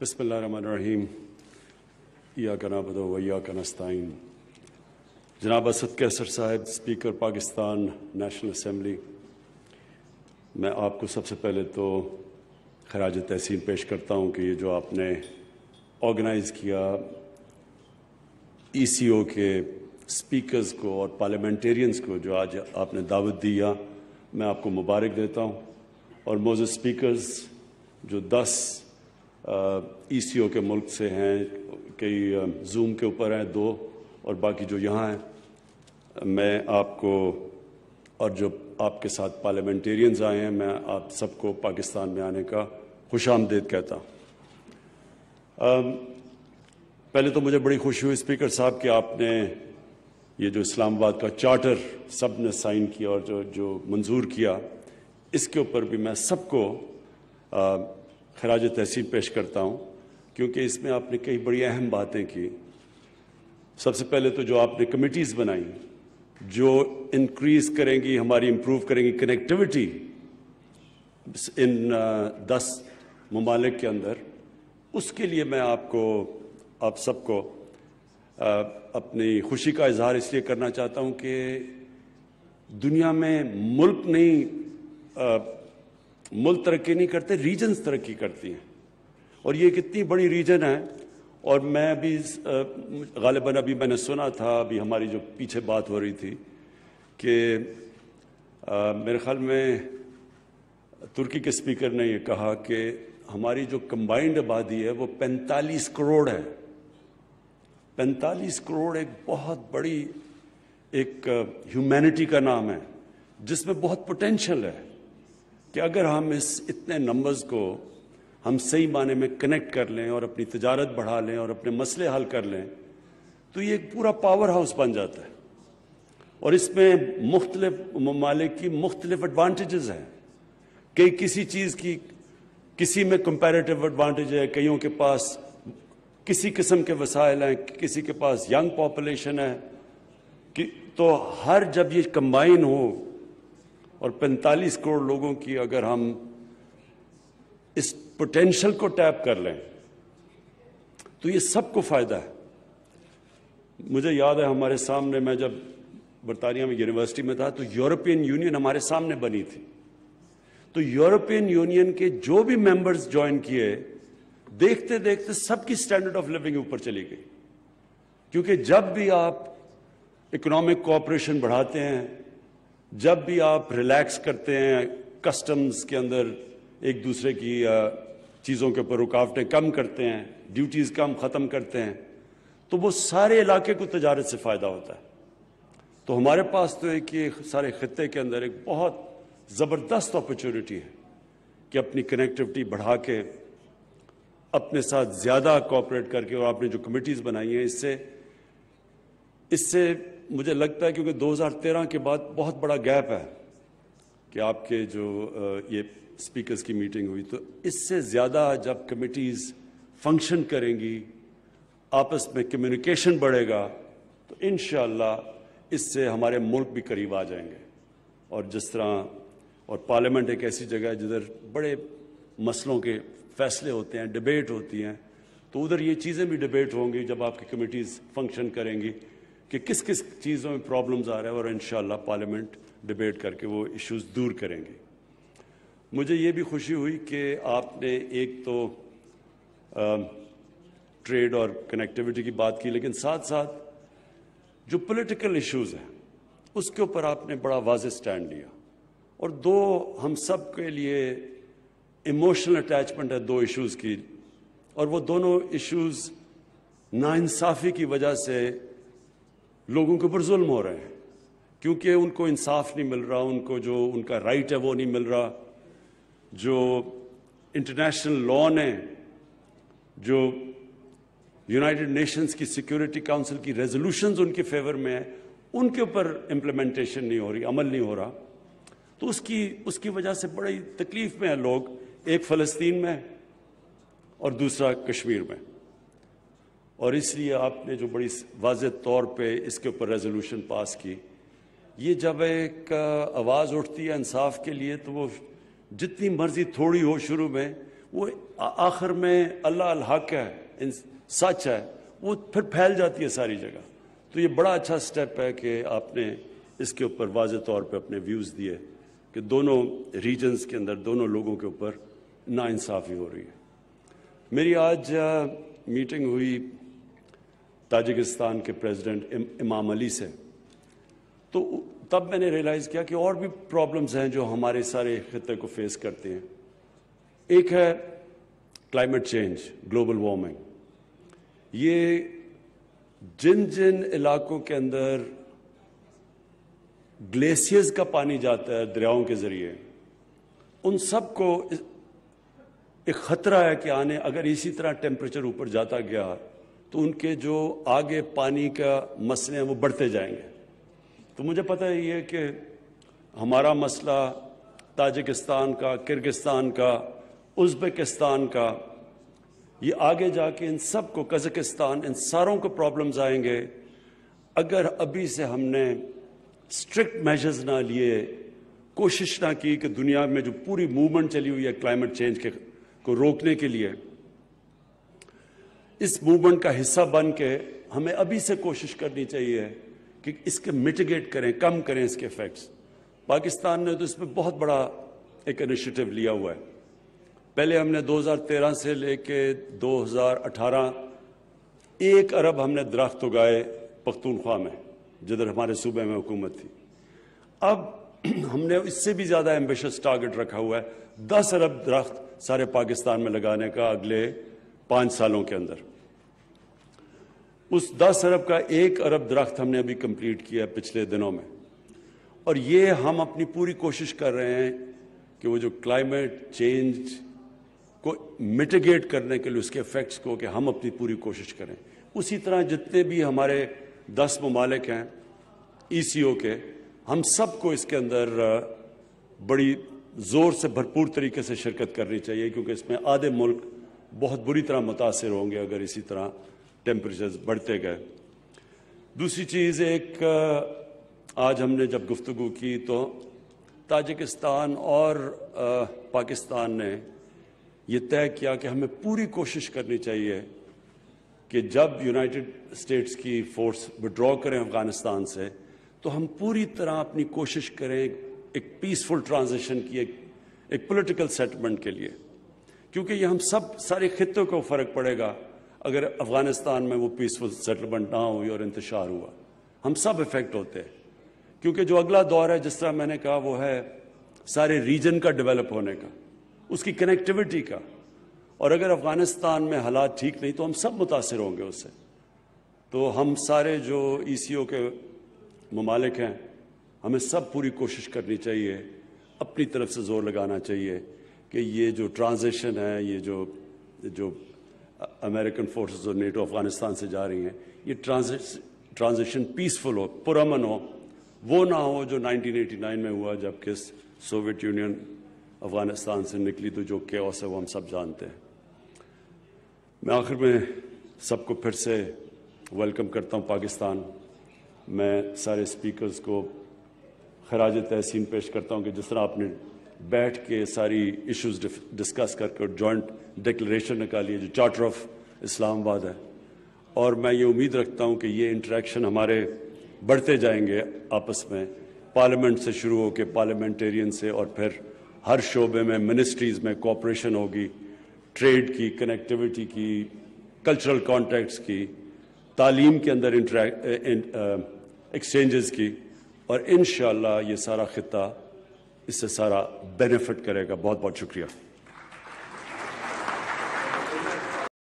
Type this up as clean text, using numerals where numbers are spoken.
बिस्मिल्लाहिर्रहमानिर्रहीम इय्याका नअबुदु व इय्याका नस्ताईन। जनाब असद कैसर साहब, स्पीकर पाकिस्तान नेशनल असम्बली, मैं आपको सबसे पहले तो खराज तहसीन पेश करता हूँ कि ये जो आपने ऑर्गेनाइज़ किया ECO के स्पीकर्स को और पार्लियामेंटेरियंस को जो आज आपने दावत दिया, मैं आपको मुबारक देता हूँ। और मोज़ स्पीकर्स जो 10 ECO के मुल्क से हैं, कई जूम के ऊपर हैं 2 और बाकी जो यहाँ हैं, मैं आपको और जो आपके साथ पार्लियामेंटेरियंस आए हैं, मैं आप सबको पाकिस्तान में आने का खुशामदीद कहता हूँ। पहले तो मुझे बड़ी खुशी हुई स्पीकर साहब कि आपने ये जो इस्लामाबाद का चार्टर सब ने साइन किया और जो मंजूर किया, इसके ऊपर भी मैं सबको खराज तहसीन पेश करता हूँ, क्योंकि इसमें आपने कई बड़ी अहम बातें की। सबसे पहले तो जो आपने कमिटीज़ बनाई जो इंक्रीज़ करेंगी, हमारी इम्प्रूव करेंगी कनेक्टिविटी इन 10 ममालिक के अंदर, उसके लिए मैं आपको आप सबको अपनी खुशी का इजहार इसलिए करना चाहता हूँ कि दुनिया में मुल्क नहीं मुल्क तरक्की नहीं करते, रीजन्स तरक्की करती हैं, और ये कितनी बड़ी रीजन है। और मैं अभी गालिबा अभी मैंने सुना था, अभी हमारी जो पीछे बात हो रही थी कि मेरे ख्याल में तुर्की के स्पीकर ने ये कहा कि हमारी जो कंबाइंड आबादी है वो 45 करोड़ है। 45 करोड़ एक बहुत बड़ी एक ह्यूमैनिटी का नाम है, जिसमें बहुत पोटेंशल है कि अगर हम इस इतने नंबर्स को हम सही माने में कनेक्ट कर लें और अपनी तजारत बढ़ा लें और अपने मसले हल कर लें, तो ये एक पूरा पावर हाउस बन जाता है। और इसमें मुख्तलिफ ममालिक की मुख्तलिफ एडवांटेजेस हैं, कई किसी चीज़ की किसी में कंपैरेटिव एडवांटेज है, कईयों के पास किसी किस्म के वसाइल हैं, किसी के पास यंग पॉपुलेशन है कि तो हर जब ये कंबाइन हो और 45 करोड़ लोगों की अगर हम इस पोटेंशियल को टैप कर लें तो ये सबको फ़ायदा है। मुझे याद है हमारे सामने, मैं जब बरतानिया में यूनिवर्सिटी में था तो यूरोपियन यूनियन हमारे सामने बनी थी, तो यूरोपियन यूनियन के जो भी मेंबर्स ज्वाइन किए, देखते देखते सबकी स्टैंडर्ड ऑफ लिविंग ऊपर चली गई, क्योंकि जब भी आप इकोनॉमिक कोऑपरेशन बढ़ाते हैं, जब भी आप रिलैक्स करते हैं कस्टम्स के अंदर, एक दूसरे की चीज़ों के ऊपर रुकावटें कम करते हैं, ड्यूटीज़ कम ख़त्म करते हैं, तो वो सारे इलाके को तजारत से फ़ायदा होता है। तो हमारे पास तो एक ये सारे खित्ते के अंदर एक बहुत ज़बरदस्त अपॉर्चुनिटी है कि अपनी कनेक्टिविटी बढ़ा के अपने साथ ज़्यादा कोऑपरेट करके, और आपने जो कमिटीज़ बनाई हैं इससे मुझे लगता है, क्योंकि 2013 के बाद बहुत बड़ा गैप है कि आपके जो ये स्पीकर्स की मीटिंग हुई, तो इससे ज़्यादा जब कमिटीज़ फंक्शन करेंगी, आपस में कम्युनिकेशन बढ़ेगा, तो इंशाअल्लाह इससे हमारे मुल्क भी करीब आ जाएंगे। और जिस तरह और पार्लियामेंट एक ऐसी जगह है जिधर बड़े मसलों के फैसले होते हैं, डिबेट होती हैं, तो उधर ये चीज़ें भी डिबेट होंगी जब आपकी कमेटीज़ फंक्शन करेंगी कि किस किस चीज़ों में प्रॉब्लम्स आ रहे हैं, और इंशाल्लाह पार्लियामेंट डिबेट करके वो इश्यूज़ दूर करेंगी। मुझे ये भी खुशी हुई कि आपने एक तो ट्रेड और कनेक्टिविटी की बात की, लेकिन साथ साथ जो पॉलिटिकल इश्यूज़ हैं उसके ऊपर आपने बड़ा वाज़ेह स्टैंड लिया। और दो हम सब के लिए इमोशनल अटैचमेंट है 2 इश्यूज़ की, और वो दोनों इश्यूज़ नाइंसाफ़ी की वजह से लोगों के ऊपर जुल्म हो रहे हैं, क्योंकि उनको इंसाफ नहीं मिल रहा, उनको जो उनका राइट है वो नहीं मिल रहा, जो इंटरनेशनल लॉ ने, जो यूनाइटेड नेशंस की सिक्योरिटी काउंसिल की रेजोल्यूशंस उनके फेवर में है, उनके ऊपर इम्प्लीमेंटेशन नहीं हो रही, अमल नहीं हो रहा, तो उसकी वजह से बड़ी तकलीफ में है लोग, एक फ़लस्तीन में और दूसरा कश्मीर में। और इसलिए आपने जो बड़ी वाज़े तौर पे इसके ऊपर रेजोल्यूशन पास की, ये जब एक आवाज़ उठती है इंसाफ के लिए, तो वो जितनी मर्ज़ी थोड़ी हो शुरू में, वो आखिर में अल्लाह अल-हक है, सच है, वो फिर फैल जाती है सारी जगह। तो ये बड़ा अच्छा स्टेप है कि आपने इसके ऊपर वाज़े तौर पे अपने व्यूज़ दिए कि दोनों रीजन्स के अंदर दोनों लोगों के ऊपर नाइंसाफ़ी हो रही है। मेरी आज मीटिंग हुई ताजिकिस्तान के प्रेसिडेंट इमाम अली से, तो तब मैंने रियलाइज़ किया कि और भी प्रॉब्लम्स हैं जो हमारे सारे खित्ते को फेस करते हैं। एक है क्लाइमेट चेंज, ग्लोबल वार्मिंग। ये जिन जिन इलाकों के अंदर ग्लेशियर्स का पानी जाता है दरियाओं के ज़रिए, उन सब को एक ख़तरा है कि आने अगर इसी तरह टेम्परेचर ऊपर जाता गया तो उनके जो आगे पानी का मसले हैं वो बढ़ते जाएंगे। तो मुझे पता ही है कि हमारा मसला ताजिकिस्तान का, किर्गिस्तान का, उज़्बेकिस्तान का, ये आगे जाके इन सब को, कज़ाकिस्तान, इन सारों को प्रॉब्लम्स आएंगे अगर अभी से हमने स्ट्रिक्ट मेजर्स ना लिए, कोशिश ना की कि दुनिया में जो पूरी मूवमेंट चली हुई है क्लाइमेट चेंज के को रोकने के लिए, इस मूवमेंट का हिस्सा बन के हमें अभी से कोशिश करनी चाहिए कि इसके मिटिगेट करें, कम करें इसके इफेक्ट्स। पाकिस्तान ने तो इसमें बहुत बड़ा एक इनिशिएटिव लिया हुआ है। पहले हमने 2013 से लेके 2018 1 अरब हमने दरख्त उगाए पख्तूनख्वा में, जिधर हमारे सूबे में हुकूमत थी। अब हमने इससे भी ज़्यादा एम्बिशियस टारगेट रखा हुआ है, 10 अरब दरख्त सारे पाकिस्तान में लगाने का अगले 5 सालों के अंदर। उस 10 अरब का 1 अरब दरख्त हमने अभी कंप्लीट किया है पिछले दिनों में। और ये हम अपनी पूरी कोशिश कर रहे हैं कि वो जो क्लाइमेट चेंज को मिटिगेट करने के लिए उसके इफेक्ट्स को कि हम अपनी पूरी कोशिश करें। उसी तरह जितने भी हमारे 10 ममालिक हैं ECO के, हम सबको इसके अंदर बड़ी ज़ोर से भरपूर तरीके से शिरकत करनी चाहिए, क्योंकि इसमें आधे मुल्क बहुत बुरी तरह मुतासर होंगे अगर इसी तरह टेम्परेचर्स बढ़ते गए। दूसरी चीज़, एक आज हमने जब गुफ्तगू की तो ताजिकिस्तान और पाकिस्तान ने ये तय किया कि हमें पूरी कोशिश करनी चाहिए कि जब यूनाइटेड स्टेट्स की फोर्स विड्रॉ करें अफ़गानिस्तान से, तो हम पूरी तरह अपनी कोशिश करें एक पीसफुल ट्रांजिशन की, एक पॉलिटिकल सेटलमेंट के लिए, क्योंकि ये हम सब सारे खित्तों को फ़र्क पड़ेगा अगर अफ़गानिस्तान में वो पीसफुल सेटलमेंट ना हुई और इंतशार हुआ, हम सब इफ़ेक्ट होते हैं। क्योंकि जो अगला दौर है, जिस तरह मैंने कहा, वो है सारे रीजन का डेवलप होने का, उसकी कनेक्टिविटी का। और अगर अफ़गानिस्तान में हालात ठीक नहीं तो हम सब मुतासर होंगे उससे। तो हम सारे जो ECO के ममालिक हैं, हमें सब पूरी कोशिश करनी चाहिए, अपनी तरफ से ज़ोर लगाना चाहिए कि ये जो ट्रांजिशन है, ये जो अमेरिकन फोर्सेस और नेटो अफ़गानिस्तान से जा रही हैं, ये ट्रांजिशन पीसफुल हो, पुरअमन हो, वो ना हो जो 1989 में हुआ जबकि सोवियत यूनियन अफ़गानिस्तान से निकली, तो जो कैओस है वो हम सब जानते हैं। मैं आखिर में सबको फिर से वेलकम करता हूँ पाकिस्तान। मैं सारे स्पीकर्स को खराज तहसीन पेश करता हूँ कि जिस तरह आपने बैठ के सारी इश्यूज़ डिस्कस करके जॉइंट डिक्लेरेशन निकाली है जो चार्टर ऑफ इस्लामाबाद है, और मैं ये उम्मीद रखता हूँ कि ये इंटरेक्शन हमारे बढ़ते जाएंगे आपस में, पार्लियामेंट से शुरू होकर पार्लियामेंटेरियन से, और फिर हर शोबे में मिनिस्ट्रीज़ में कोऑपरेशन होगी, ट्रेड की, कनेक्टिविटी की, कल्चरल कॉन्टैक्ट्स की, तालीम के अंदर एक्सचेंजेस की, और इंशाअल्लाह ये सारा खित्ता इससे सारा बेनिफिट करेगा। बहुत बहुत शुक्रिया।